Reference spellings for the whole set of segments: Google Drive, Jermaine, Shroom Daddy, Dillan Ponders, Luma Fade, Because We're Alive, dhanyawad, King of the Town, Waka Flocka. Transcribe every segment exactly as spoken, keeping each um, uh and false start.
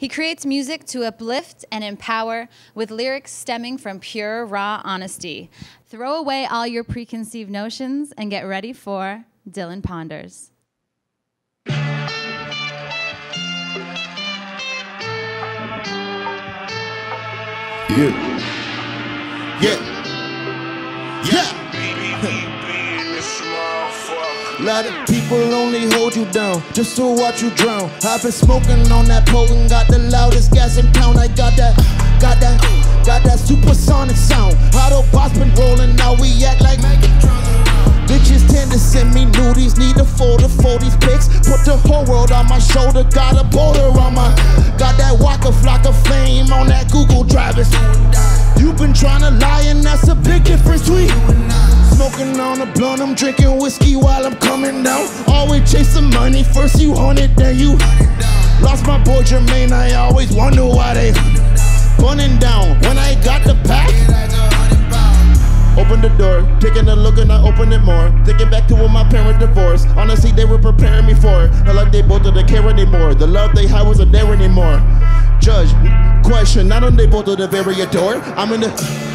He creates music to uplift and empower with lyrics stemming from pure, raw honesty. Throw away all your preconceived notions and get ready for Dillan Ponders. Yeah. Yeah. Yeah. A lot of people only hold you down just to watch you drown. I've been smoking on that pole and got the loudest gas in town. I got that, got that, got that supersonic sound. Autobots been rolling, now we act like bitches tend to send me nudies, need a folder for these pics. Put the whole world on my shoulder, got a boulder on my. Got that Waka Flocka flame on that Google Drive. You've been trying to lie and that's a big difference between you and I. Smoking on a blunt, I'm drinking whiskey while I'm coming down. Always chasing money, first you on it, then you lost my boy Jermaine, I always wonder why they burning down when I got the pack. Open the door, taking a look and I open it more. Thinking back to when my parents divorced. Honestly, they were preparing me for it. Not like they both didn't care anymore. The love they had wasn't there anymore. Judge, question, not only they both are the very adored. I'm in the,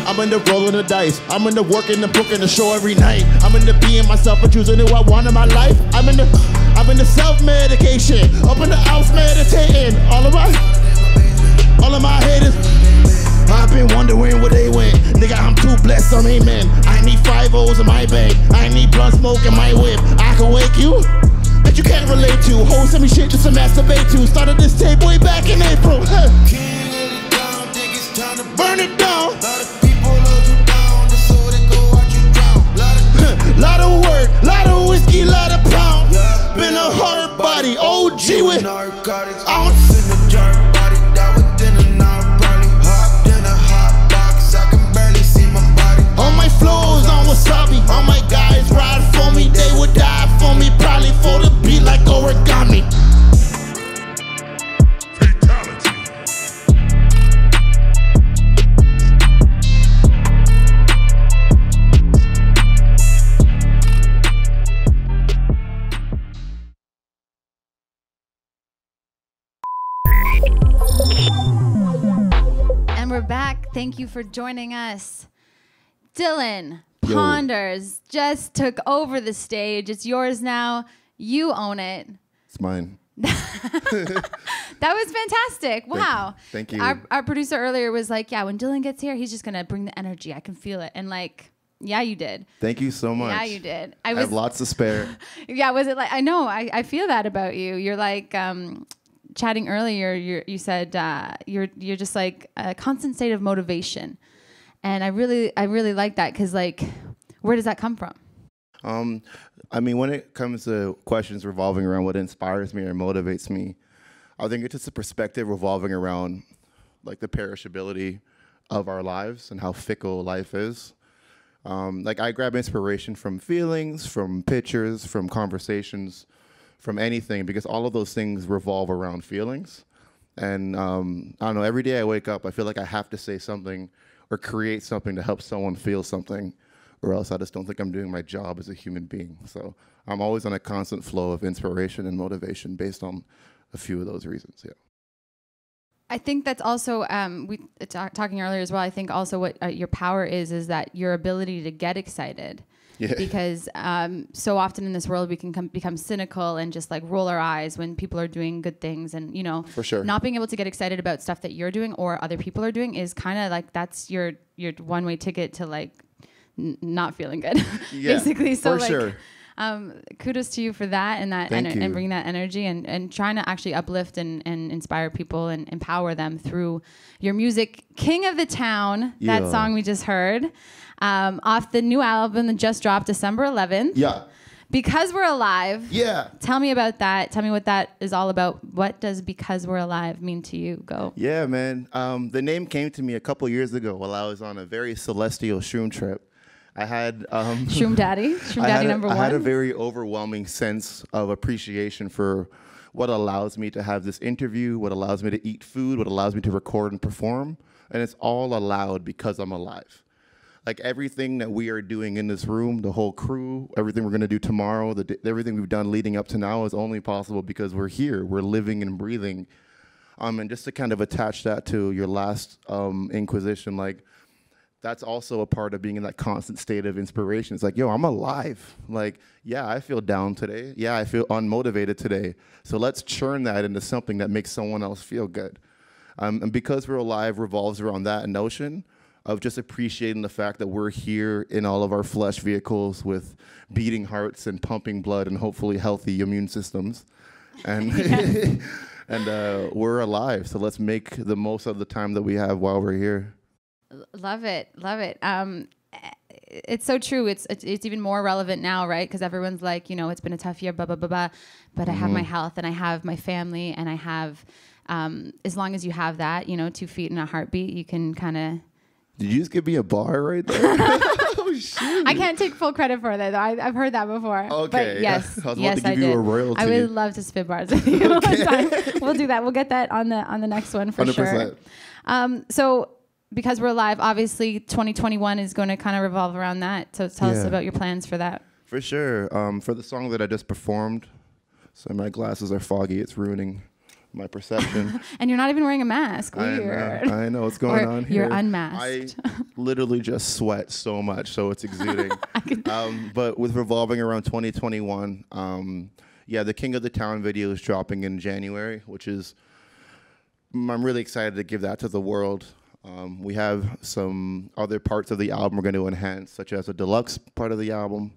I'm in the rolling the dice. I'm in the working the book and the show every night. I'm in the being myself and choosing who I want in my life. I'm in the, I'm in the self-medication. Up in the house meditating. All of my, all of my haters. I've been wondering where they went. Nigga, I'm too blessed, I'm amen. I need five O's in my bag. I need blunt smoke in my whip. I can wake you that you can't relate to. Hold some shit just to masturbate to. Started this tape way back in April. Huh. King of the Town, think it's time to burn it down. Lot of people hold you down, just so they go watch you drown. Lot of, huh. Lot of work, lot of whiskey, lot of pound. Yeah, been, been a hard body, O G with narcotics. Ounce in the jar. Flows on wasabi. All my guys ride for me. They would die for me. Probably for the beat like origami. And we're back. Thank you for joining us. Dillan Ponders just took over the stage. It's yours now. You own it. It's mine. That was fantastic. Wow. Thank, thank you. Our, our producer earlier was like, yeah, when Dillan gets here, he's just going to bring the energy. I can feel it. And like, yeah, you did. Thank you so much. Yeah, you did. I, was, I have lots to spare. Yeah, was it like, I know, I, I feel that about you. You're like... Um, chatting earlier, you're, you said uh, you're, you're just like a constant state of motivation. And I really, I really like that because, like, where does that come from? Um, I mean, when it comes to questions revolving around what inspires me or motivates me, I think it's just a perspective revolving around, like, the perishability of our lives and how fickle life is. Um, like, I grab inspiration from feelings, from pictures, from conversations, from anything, because all of those things revolve around feelings. And um, I don't know, every day I wake up, I feel like I have to say something or create something to help someone feel something, or else I just don't think I'm doing my job as a human being. So I'm always on a constant flow of inspiration and motivation based on a few of those reasons, yeah. I think that's also, um, we talk, talking earlier as well, I think also what uh, your power is, is that your ability to get excited. Yeah. Because um, so often in this world, we can come, become cynical and just like roll our eyes when people are doing good things. And, you know, for sure. Not being able to get excited about stuff that you're doing or other people are doing is kind of like that's your your one way ticket to like n not feeling good, yeah, basically. So for like, sure. Um, kudos to you for that and that and, and bringing that energy and, and trying to actually uplift and, and inspire people and empower them through your music. King of the Town, yeah, that song we just heard, um, off the new album that just dropped December eleventh. Yeah. Because We're Alive. Yeah. Tell me about that. Tell me what that is all about. What does Because We're Alive mean to you? Go. Yeah, man. Um, the name came to me a couple years ago while I was on a very celestial shroom trip. I had um, Shroom Daddy, Shroom Daddy a, number one. I had a very overwhelming sense of appreciation for what allows me to have this interview, what allows me to eat food, what allows me to record and perform, and it's all allowed because I'm alive. Like everything that we are doing in this room, the whole crew, everything we're gonna do tomorrow, the, everything we've done leading up to now is only possible because we're here, we're living and breathing Um, and just to kind of attach that to your last um, inquisition, like, that's also a part of being in that constant state of inspiration. It's like, yo, I'm alive. Like, yeah, I feel down today. Yeah, I feel unmotivated today. So let's churn that into something that makes someone else feel good. Um, and Because We're Alive revolves around that notion of just appreciating the fact that we're here in all of our flesh vehicles with beating hearts and pumping blood and hopefully healthy immune systems. And, and uh, we're alive. So let's make the most of the time that we have while we're here. Love it. Love it. Um, it's so true. It's, it's it's even more relevant now, right? Because everyone's like, you know, it's been a tough year, blah, blah, blah, blah. But mm-hmm. I have my health and I have my family and I have, um, as long as you have that, you know, two feet and a heartbeat, you can kind of. Did you just give me a bar right there? Oh, shoot. I can't take full credit for that, though. I, I've heard that before. Okay. But yes. I was about yes, to give I you did. a royalty. I would love to spit bars with you okay. one time. We'll do that. We'll get that on the on the next one for one hundred percent. Sure. Um, so. Because We're Alive, obviously twenty twenty-one is going to kind of revolve around that. So tell yeah. us about your plans for that. For sure. Um, for the song that I just performed, so my glasses are foggy. It's ruining my perception. And you're not even wearing a mask. Weird. I know, I know what's going or on here. You're unmasked. I literally just sweat so much, so it's exuding. um, but with revolving around twenty twenty-one, um, yeah, the King of the Town video is dropping in January, which is, I'm really excited to give that to the world. Um, we have some other parts of the album we're going to enhance, such as a deluxe part of the album.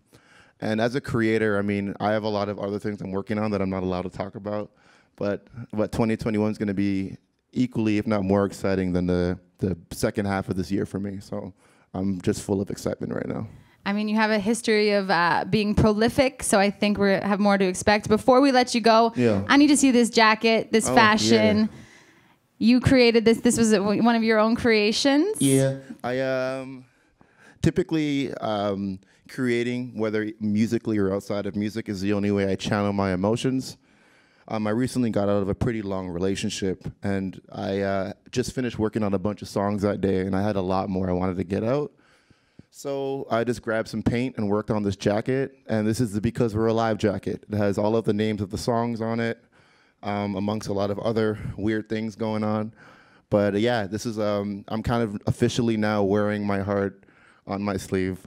And as a creator, I mean, I have a lot of other things I'm working on that I'm not allowed to talk about. But but twenty twenty-one is going to be equally, if not more exciting than the, the second half of this year for me. So I'm just full of excitement right now. I mean, you have a history of uh, being prolific, so I think we have more to expect. Before we let you go, yeah. I need to see this jacket, this oh, fashion. Yeah. You created this. This was one of your own creations. Yeah, I um, typically um, creating, whether musically or outside of music, is the only way I channel my emotions. Um, I recently got out of a pretty long relationship, and I uh, just finished working on a bunch of songs that day, and I had a lot more I wanted to get out. So I just grabbed some paint and worked on this jacket, and this is the Because We're Alive jacket. It has all of the names of the songs on it. Um, amongst a lot of other weird things going on. But uh, yeah, this is, um, I'm kind of officially now wearing my heart on my sleeve.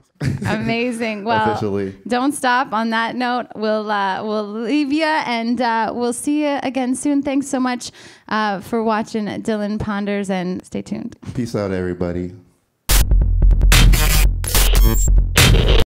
Amazing. Well, officially. Don't stop on that note. We'll, uh, we'll leave you and uh, we'll see you again soon. Thanks so much uh, for watching Dillan Ponders and stay tuned. Peace out, everybody.